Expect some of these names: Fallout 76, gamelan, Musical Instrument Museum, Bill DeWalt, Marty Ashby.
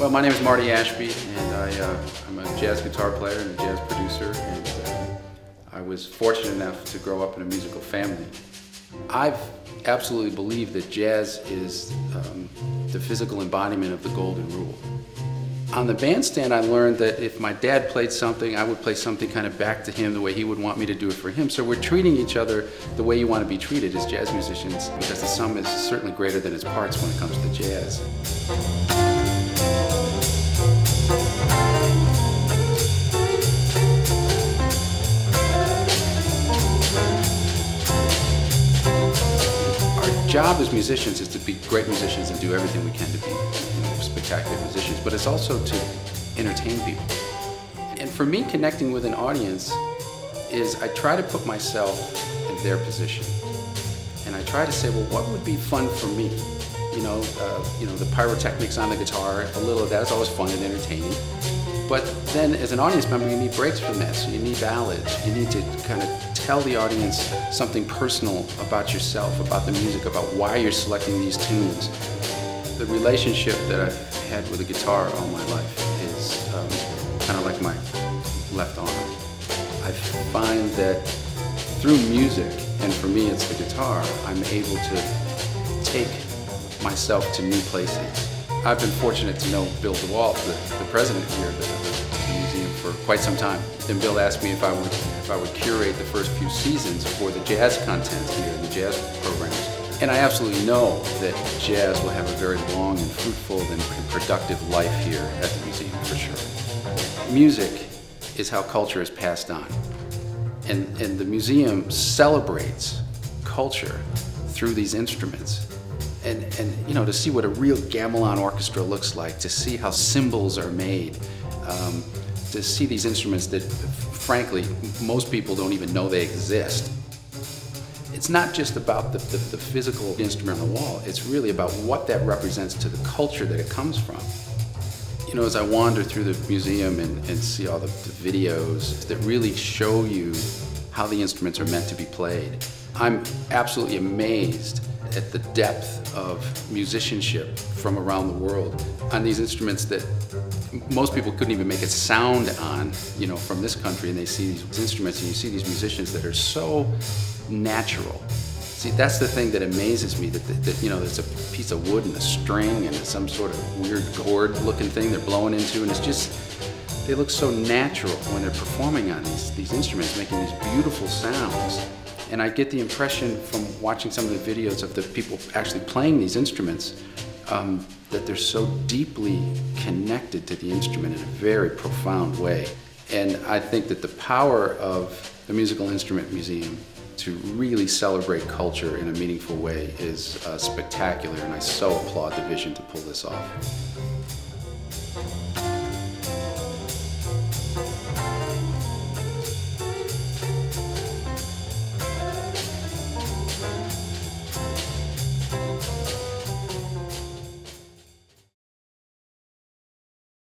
Well, my name is Marty Ashby, and I'm a jazz guitar player and a jazz producer, and I was fortunate enough to grow up in a musical family. I've absolutely believed that jazz is the physical embodiment of the golden rule. On the bandstand, I learned that if my dad played something, I would play something kind of back to him the way he would want me to do it for him. So we're treating each other the way you want to be treated as jazz musicians, because the sum is certainly greater than its parts when it comes to jazz. Our job as musicians is to be great musicians and do everything we can to be spectacular musicians, but it's also to entertain people. And for me, connecting with an audience is I try to put myself in their position, and I try to say, well, what would be fun for me? You know, the pyrotechnics on the guitar, a little of that is always fun and entertaining. But then, as an audience member, you need breaks from that. So you need ballads. You need to kind of tell the audience something personal about yourself, about the music, about why you're selecting these tunes. The relationship that I've had with a guitar all my life is kind of like my left arm. I find that through music, and for me it's the guitar, I'm able to take myself to new places. I've been fortunate to know Bill DeWalt, the president here at the museum, for quite some time. And Bill asked me if I would curate the first few seasons for the jazz content here, the jazz programs. And I absolutely know that jazz will have a very long and fruitful and productive life here at the museum, for sure. Music is how culture is passed on. And the museum celebrates culture through these instruments. And you know, to see what a real gamelan orchestra looks like, to see how cymbals are made, to see these instruments that, frankly, most people don't even know they exist. It's not just about the physical instrument on the wall, it's really about what that represents to the culture that it comes from. You know, as I wander through the museum and see all the videos that really show you how the instruments are meant to be played, I'm absolutely amazed at the depth of musicianship from around the world on these instruments that most people couldn't even make a sound on, you know, from this country, and they see these instruments and you see these musicians that are so natural. See, that's the thing that amazes me, that you know, there's a piece of wood and a string and some sort of weird gourd looking thing they're blowing into, and it's just, they look so natural when they're performing on these instruments, making these beautiful sounds. And I get the impression from watching some of the videos of the people actually playing these instruments that they're so deeply connected to the instrument in a very profound way. And I think that the power of the Musical Instrument Museum to really celebrate culture in a meaningful way is spectacular, and I so applaud the vision to pull this off.